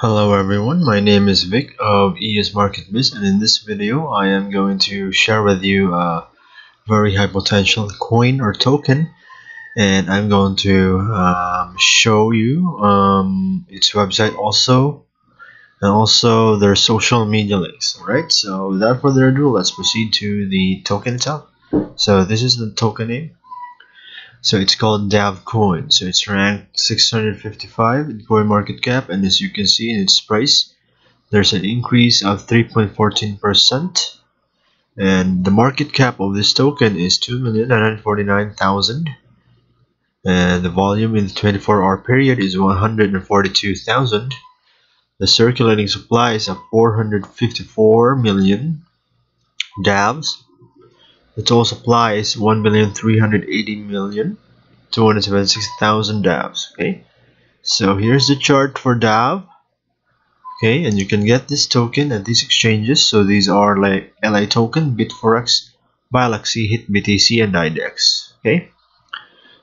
Hello everyone, my name is Vic of ESMarketBiz, and in this video I am going to share with you a very high potential coin or token, and I'm going to show you its website also, and also their social media links. Alright, so without further ado, let's proceed to the token itself. So this is the token name. So it's called DAV coin. So it's ranked 655 in coin market cap, and as you can see in its price, there's an increase of 3.14%, and the market cap of this token is 2,949,000. And the volume in the 24-hour period is 142,000. The circulating supply is of 454 million DAVs. The total supply is 1,380,276,000 DAVs. Okay, so here's the chart for DAV. Okay, and you can get this token at these exchanges. So these are like LA Token, BitForex, Bilaxy, HitBTC, and IDEX. Okay.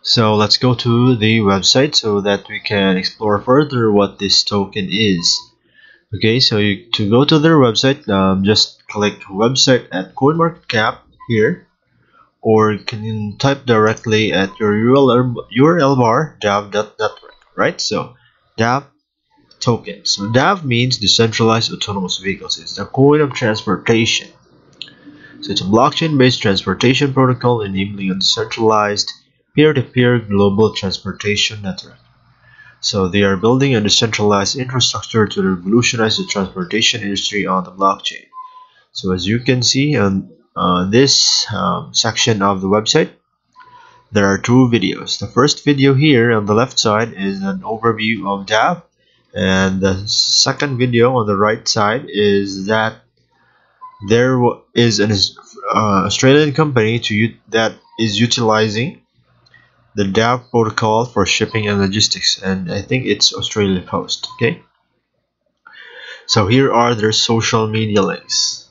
So let's go to the website so that we can explore further what this token is. Okay, so to go to their website, just click website at CoinMarketCap here, or you can type directly at your URL bar, dav.network. Right, so DAV token. So DAV means decentralized autonomous vehicles. It's the coin of transportation. So it's a blockchain-based transportation protocol enabling a decentralized peer-to-peer global transportation network. So they are building a decentralized infrastructure to revolutionize the transportation industry on the blockchain. So as you can see on this section of the website, there are two videos. The first video here on the left side is an overview of DAV, and the second video on the right side is that there is an Australian company that is utilizing the DAV protocol for shipping and logistics, and I think it's Australia Post. Okay, so here are their social media links.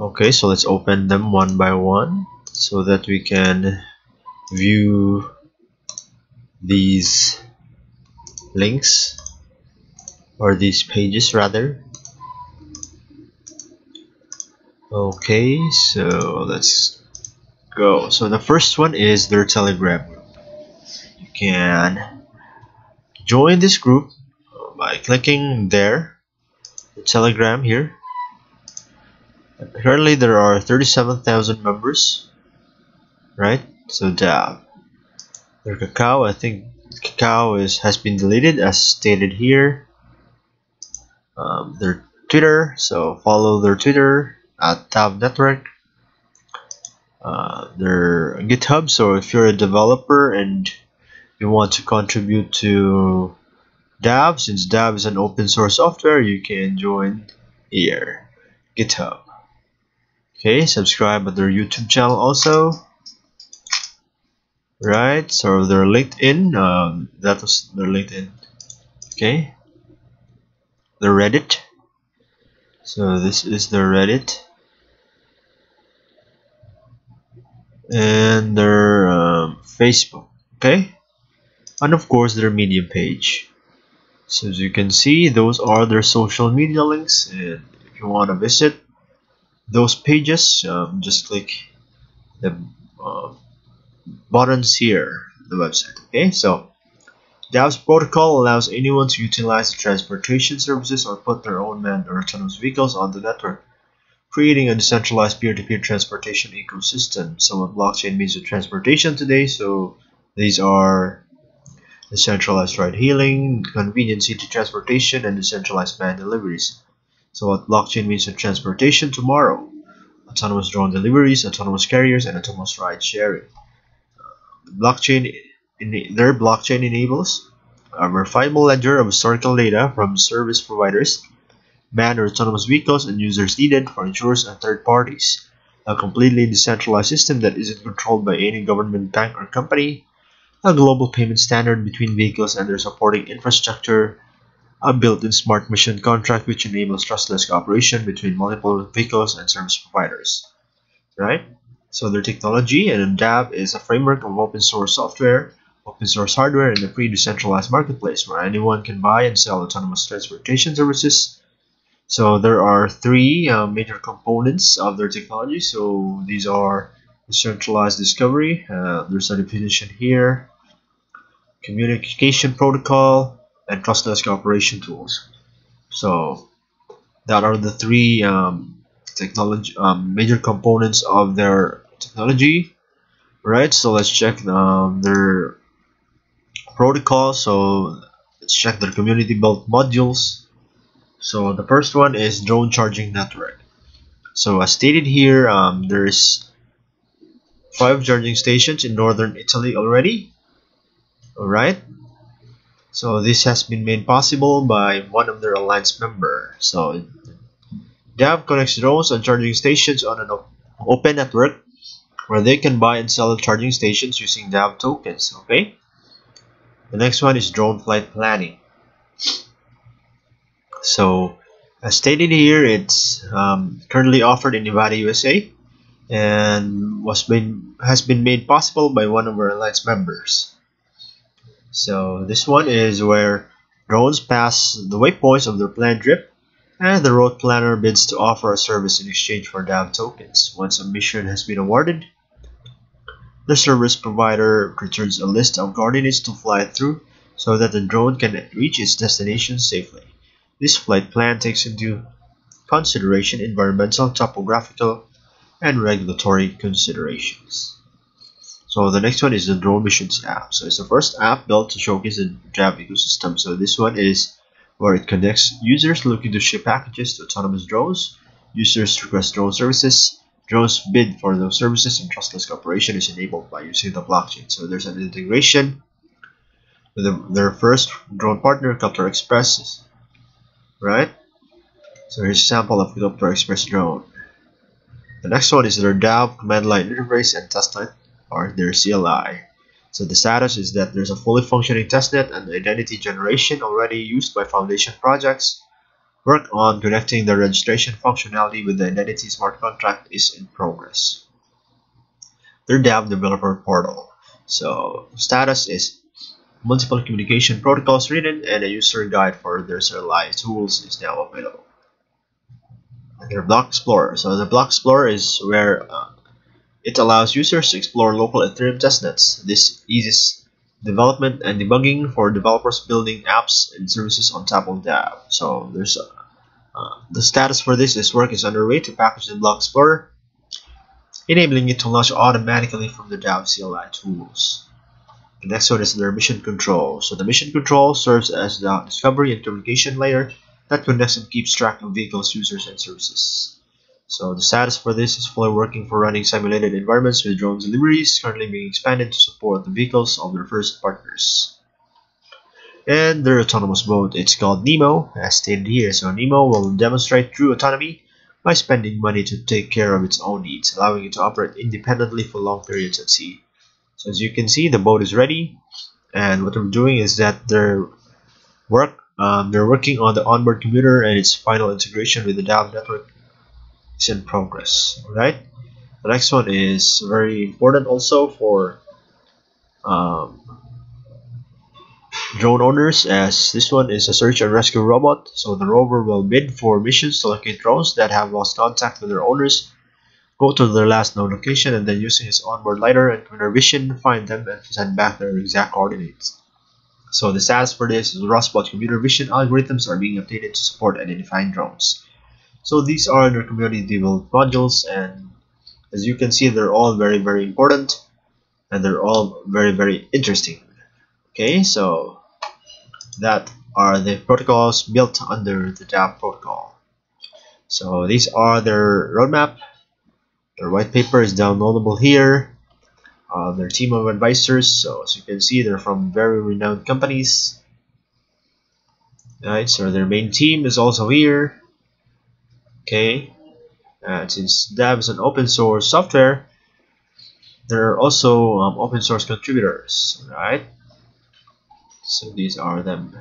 Okay, so let's open them one by one so that we can view these links, or these pages rather. Okay, so let's go. So the first one is their Telegram. Can join this group by clicking there, the Telegram here. Currently there are 37,000 members, right? So DAV, their Kakao, I think Kakao has been deleted as stated here. Their Twitter, so follow their Twitter at dav.network. Their GitHub, so if you're a developer and you want to contribute to DAV, since DAV is an open source software, you can join here, GitHub. Okay, subscribe at their YouTube channel also. Right, so their LinkedIn, that was their LinkedIn. Okay, their Reddit. So this is their Reddit. And their Facebook. Okay. And of course their Medium page. So as you can see, those are their social media links, and if you want to visit those pages, just click the buttons here on the website. Okay, so DAV's protocol allows anyone to utilize the transportation services or put their own manned or autonomous vehicles on the network, creating a decentralized peer-to-peer transportation ecosystem. So what blockchain means to transportation today, so these are decentralized ride hailing, convenient city transportation, and decentralized manned deliveries. So what blockchain means to transportation tomorrow: autonomous drone deliveries, autonomous carriers, and autonomous ride sharing. Their blockchain enables a verifiable ledger of historical data from service providers, manned or autonomous vehicles, and users needed for insurers and third parties. A completely decentralized system that isn't controlled by any government, bank, or company. A global payment standard between vehicles and their supporting infrastructure, a built-in smart mission contract which enables trustless cooperation between multiple vehicles and service providers, right? So their technology, and then DAV is a framework of open source software, open source hardware, and a pre-decentralized marketplace where anyone can buy and sell autonomous transportation services. So there are three major components of their technology. So these are decentralized discovery, there's a definition here, communication protocol, and trustless cooperation tools. So that are the three major components of their technology, right? So let's check their protocol. So let's check their community built modules. So the first one is drone charging network. So as stated here, there's 5 charging stations in northern Italy already. All right. So this has been made possible by one of their alliance members. So DAV connects drones and charging stations on an open network where they can buy and sell charging stations using DAV tokens. Okay. The next one is drone flight planning. So as stated here, it's currently offered in Nevada, USA, and has been made possible by one of our alliance members. So this one is where drones pass the waypoints of their planned trip, and the road planner bids to offer a service in exchange for DAV tokens. Once a mission has been awarded, the service provider returns a list of coordinates to fly through so that the drone can reach its destination safely. This flight plan takes into consideration environmental, topographical, and regulatory considerations. So the next one is the Drone Missions app. So it's the first app built to showcase the DAV ecosystem. So this one is where it connects users looking to ship packages to autonomous drones. Users request drone services. Drones bid for those services, and trustless cooperation is enabled by using the blockchain. So there's an integration with their first drone partner, Dronexpress, right? So here's a sample of the Dronexpress drone. The next one is their DAV command line interface and testnet, or their CLI. So the status is that there's a fully functioning testnet and identity generation already used by foundation projects. Work on connecting the registration functionality with the identity smart contract is in progress. Their DAV developer portal. So status is multiple communication protocols written, and a user guide for their CLI tools is now available. And their block explorer. So the block explorer is where it allows users to explore local Ethereum testnets. This eases development and debugging for developers building apps and services on top of DAV. So there's the status for this is work is underway to package the Block Explorer, enabling it to launch automatically from the DAV CLI tools. The next one is their mission control. So the mission control serves as the discovery and communication layer that connects and keeps track of vehicles, users, and services. So the status for this is fully working for running simulated environments with drone deliveries, currently being expanded to support the vehicles of their first partners. And their autonomous mode, it's called Nemo, as stated here. So Nemo will demonstrate true autonomy by spending money to take care of its own needs, allowing it to operate independently for long periods at sea. So as you can see, the boat is ready, and what they're doing is that they're working on the onboard computer, and its final integration with the DAV network is in progress. All right, the next one is very important also for drone owners, as this one is a search and rescue robot. So the rover will bid for missions to locate drones that have lost contact with their owners, go to their last known location, and then using its onboard lidar and computer vision, find them and send back their exact coordinates. So the status for this is ROSbot computer vision algorithms are being updated to support identifying drones. So these are their community build modules, and as you can see, they're all very, very important, and they're all very, very interesting. Okay, so that are the protocols built under the DAV protocol. So these are their roadmap. Their white paper is downloadable here. Their team of advisors. So as you can see, they're from very renowned companies. Alright, so their main team is also here. Okay, since DAV is an open source software, there are also open source contributors, right? So these are them.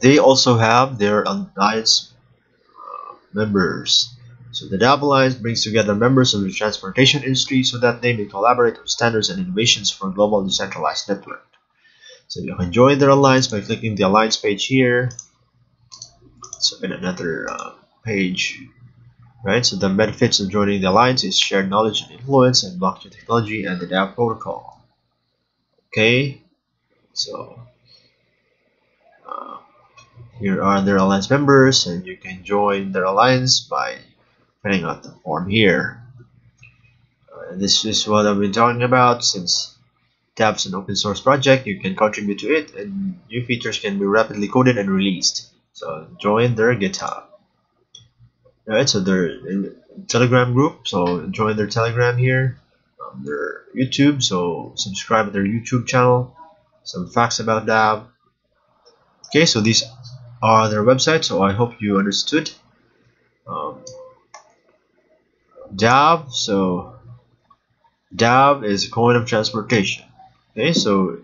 they also have their alliance members. So the DAV Alliance brings together members of the transportation industry so that they may collaborate on standards and innovations for a global decentralized network. So you can join their alliance by clicking the alliance page here. So in another page, right? So the benefits of joining the alliance is shared knowledge and influence in blockchain technology and the DAV protocol. Okay, so here are their alliance members, and you can join their alliance by filling out the form here. This is what I've been talking about. Since DAV's an open source project, you can contribute to it, and new features can be rapidly coded and released. So join their GitHub. Alright, so their Telegram group. So join their Telegram here. Their YouTube. So subscribe to their YouTube channel. Some facts about DAV. Okay, so these are their websites. So I hope you understood. DAV, so DAV is a coin of transportation. Okay, so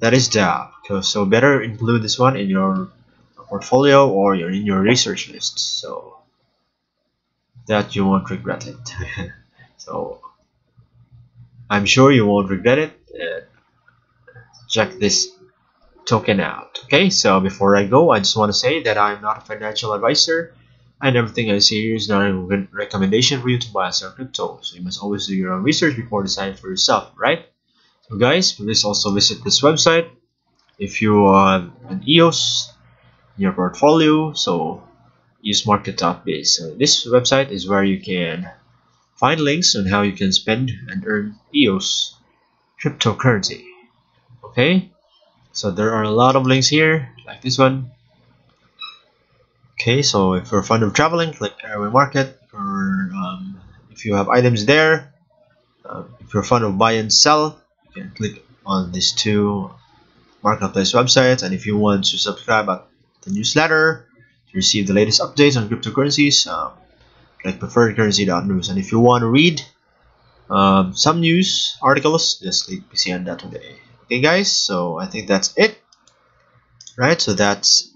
that is DAV. So better include this one in your portfolio or in your research list so that you won't regret it. So I'm sure you won't regret it. Check this token out. Okay, so before I go, I just want to say that I'm not a financial advisor, and everything I say here is not a recommendation for you to buy or sell crypto. So you must always do your own research before deciding for yourself, right? So guys, please also visit this website if you have an EOS in your portfolio. So ESMarketBiz. So this website is where you can find links on how you can spend and earn EOS cryptocurrency. Okay, so there are a lot of links here, like this one. Okay, so if you're fond of traveling, click Airway Market. Or if you have items there, if you're fond of buy and sell, you can click on these two marketplace websites. And if you want to subscribe at the newsletter to receive the latest updates on cryptocurrencies, click preferredcurrency.news. And if you want to read some news articles, just click PCN.today. Okay, guys, so I think that's it. Right, so that's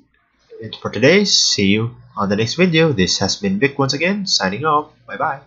it for today. See you on the next video. This has been Vic once again, signing off. Bye bye.